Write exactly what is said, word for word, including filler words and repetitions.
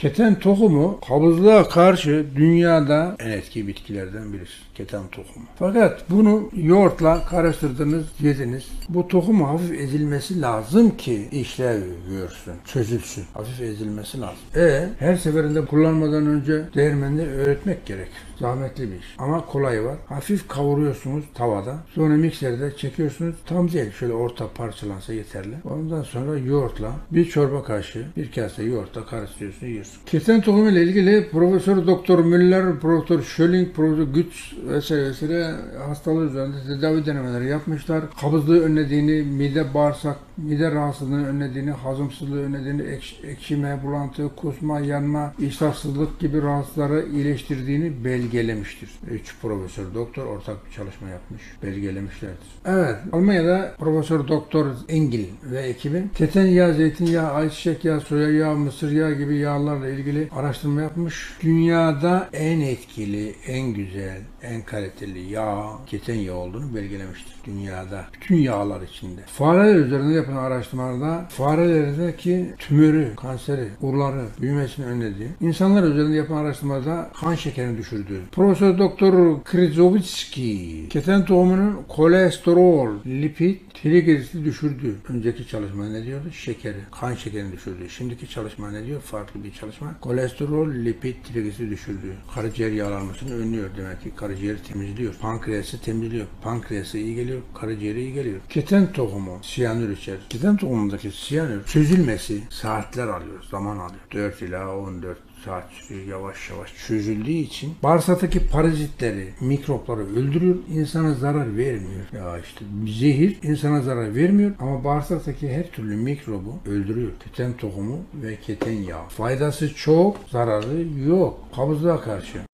Keten tohumu kabızlığa karşı dünyada en etki bitkilerden birisi. Keten tohumu. Fakat bunu yoğurtla karıştırdınız, yediniz. Bu tohumu hafif ezilmesi lazım ki işlev görsün, çözülsün. Hafif ezilmesi lazım. E her seferinde kullanmadan önce değirmende öğretmek gerekir. Zahmetli bir iş. Ama kolay var. Hafif kavuruyorsunuz tavada. Sonra mikserde çekiyorsunuz. Tam değil. Şöyle orta parçalansa yeterli. Ondan sonra yoğurtla bir çorba kaşığı, bir kase yoğurtla karıştırıyorsun, yiyorsun. Keten tohumu ile ilgili Profesör Doktor Müller, Profesör Schöling, Profesör Güts vesaire vesaire hastalığı üzerinde tedavi denemeleri yapmışlar. Kabızlığı önlediğini, mide bağırsak, mide rahatsızlığını önlediğini, hazımsızlığı önlediğini, ek, ekşime, bulantı, kusma, yanma, iştahsızlık gibi rahatsızları iyileştirdiğini belgelemiştir. Üç profesör doktor ortak bir çalışma yapmış. Belgelemişlerdir. Evet. Almanya'da Profesör Doktor Engil ve ekibi keten yağı, zeytinyağı, ayçiçek yağı, soya yağı, mısır yağı gibi yağlarla ilgili araştırma yapmış. Dünyada en etkili, en güzel, en kaliteli yağ keten yağı olduğunu belgelemiştir. Dünyada. Bütün yağlar içinde. Fareler üzerinde yapılan araştırmalarda farelerdeki tümörü, kanseri, urları büyümesini önlediği, insanlar üzerinde yapılan araştırmada kan şekerini düşürdüğü, Profesör Doktor Kryzowiczki keten tohumunun kolesterol, lipid, trigliserit'i düşürdü. Önceki çalışma ne diyordu? Şekeri, kan şekerini düşürdü. Şimdiki çalışma ne diyor? Farklı bir çalışma. Kolesterol, lipid, trigliserit'i düşürdü. Karaciğer yağlanmasını önlüyor demek ki. Karaciğeri temizliyor. Pankreası temizliyor. Pankreası iyi geliyor. Karaciğeri iyi geliyor. Keten tohumu siyanür içerir. Keten tohumundaki siyanür çözülmesi saatler alıyor, zaman alıyor. dört ila on dört saat yavaş yavaş çözüldüğü için bağırsaktaki parazitleri, mikropları öldürür, insana zarar vermiyor. Ya işte zehir insana zarar vermiyor ama bağırsaktaki her türlü mikrobu öldürüyor. Keten tohumu ve keten yağı. Faydası çok, zararı yok. Kabızlığa karşı.